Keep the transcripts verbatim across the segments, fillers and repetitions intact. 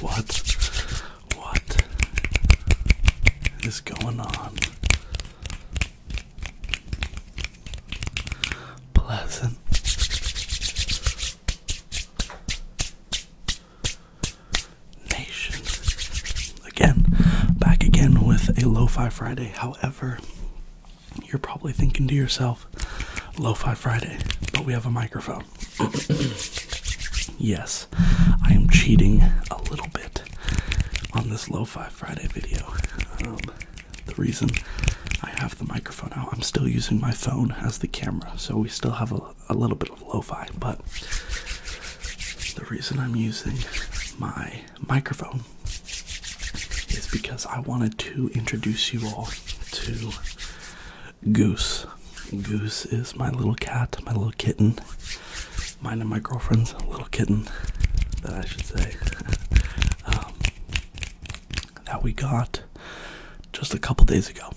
What? What is going on? Pleasant. Nation. Again, back again with a Lo-Fi Friday. However, you're probably thinking to yourself, Lo-Fi Friday, but we have a microphone. Yes, I am cheating a little bit on this Lo-Fi Friday video. Um, the reason I have the microphone out, I'm still using my phone as the camera, so we still have a, a little bit of lo-fi, but the reason I'm using my microphone is because I wanted to introduce you all to Goose. Goose is my little cat, my little kitten. Mine and my girlfriend's little kitten, that I should say, um, that we got just a couple days ago.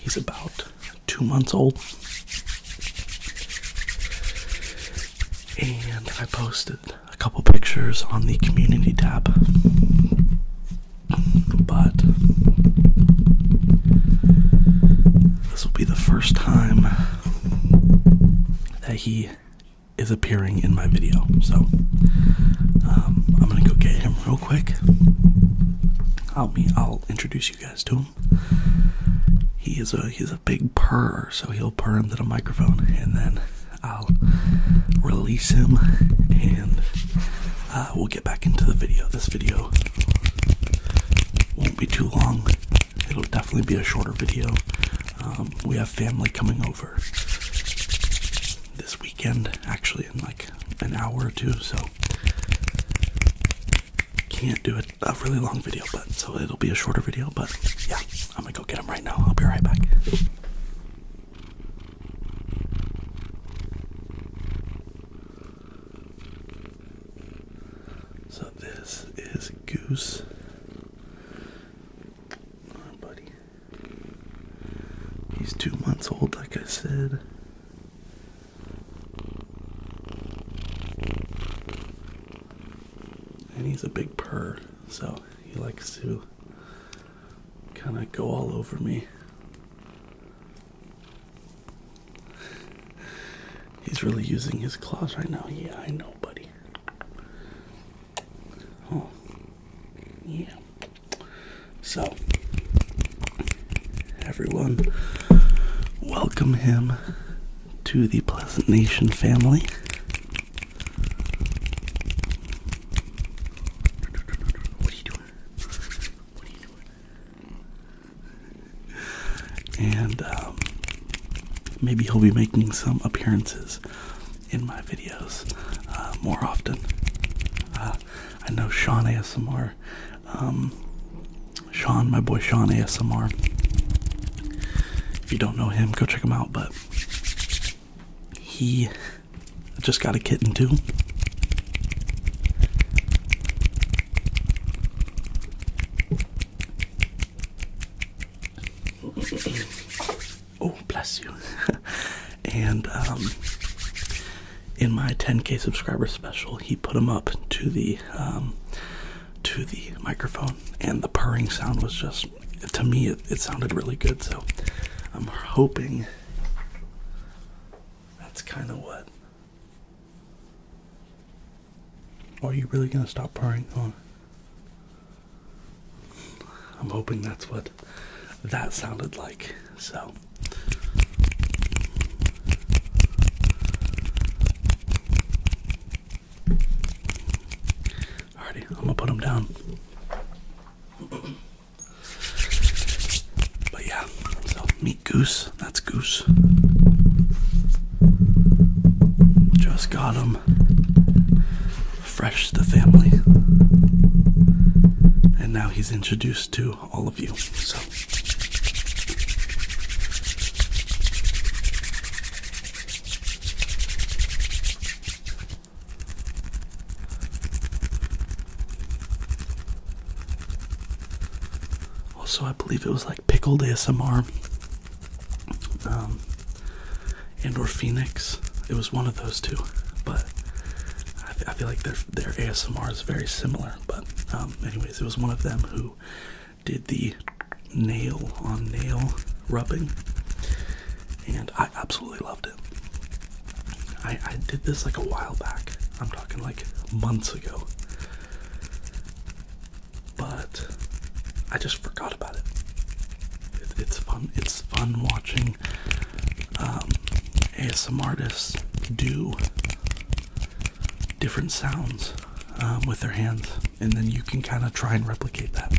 He's about two months old, and I posted a couple pictures on the community tab, but this will be the first time he is appearing in my video, so um, I'm gonna go get him real quick. I'll be, I'll introduce you guys to him. He is a he's a big purr, so he'll purr into the microphone, and then I'll release him, and uh, we'll get back into the video. This video won't be too long. It'll definitely be a shorter video. Um, we have family coming over this weekend, actually, in like an hour or two, so can't do a really long video, but so it'll be a shorter video. But yeah, I'm gonna go get him right now. I'll be right back. So this is Goose. All right, buddy. He's two months old, like I said. He's a big purr, so he likes to kind of go all over me. He's really using his claws right now. Yeah, I know, buddy. Oh, yeah. So, everyone, welcome him to the Pleasant Nation family. And um, maybe he'll be making some appearances in my videos uh, more often. Uh, I know Sean A S M R, um, Sean, my boy Sean A S M R. If you don't know him, go check him out. But he just got a kitten too. Oh, bless you. And um, in my ten K subscriber special, he put him up to the um, to the microphone, and the purring sound was just, to me, it, it sounded really good. So I'm hoping that's kind of what. Oh, are you really gonna stop purring? Oh. I'm hoping that's what that sounded like. So alrighty, I'm gonna put him down. But yeah, so meet Goose. That's Goose. Just got him fresh to family, and now he's introduced to all of you. So So I believe it was like Pickled A S M R um, and or Phoenix. It was one of those two, but I, th I feel like their their A S M R is very similar, but um, anyways, it was one of them who did the nail on nail rubbing, and I absolutely loved it. I, I did this like a while back. I'm talking like months ago, but I just forgot about it. it it's fun. It's fun watching um, A S M R artists do different sounds um, with their hands, and then you can kind of try and replicate that.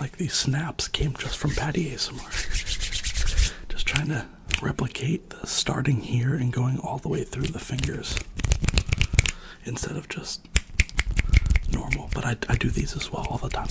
Like these snaps came just from Patty A S M R. Just trying to replicate the starting here and going all the way through the fingers instead of just normal. But I, I do these as well all the time.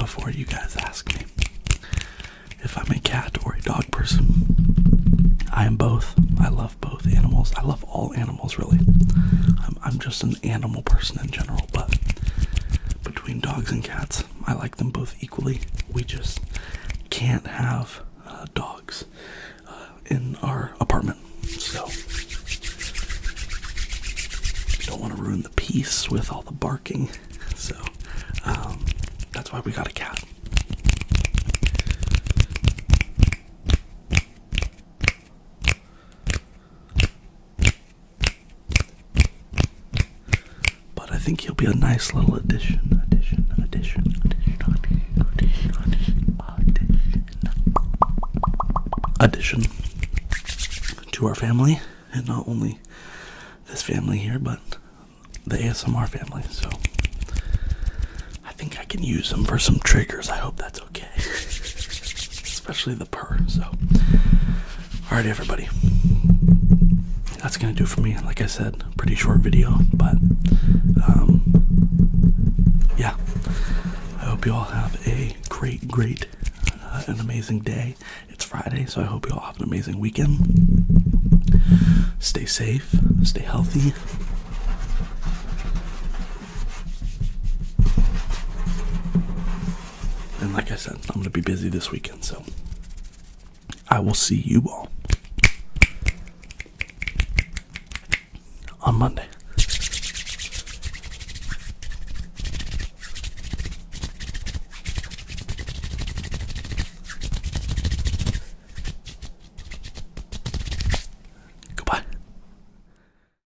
Before you guys ask me if I'm a cat or a dog person, I am both. I love both animals. I love all animals, really. I'm, I'm just an animal person in general, but between dogs and cats, I like them both equally. We just can't have uh, dogs uh, in our apartment, so don't want to ruin the peace with all the barking, so um that's why we got a cat. But I think he'll be a nice little addition, addition, addition, addition, addition, addition, addition, addition to our family, and not only this family here, but the A S M R family, so. I think I can use them for some triggers. I hope that's okay. Especially the purr, so. Alright, everybody. That's gonna do for me. Like I said, pretty short video, but um, yeah. I hope you all have a great, great, uh, an amazing day. It's Friday, so I hope you all have an amazing weekend. Stay safe, stay healthy. Like I said, I'm going to be busy this weekend, so I will see you all on Monday.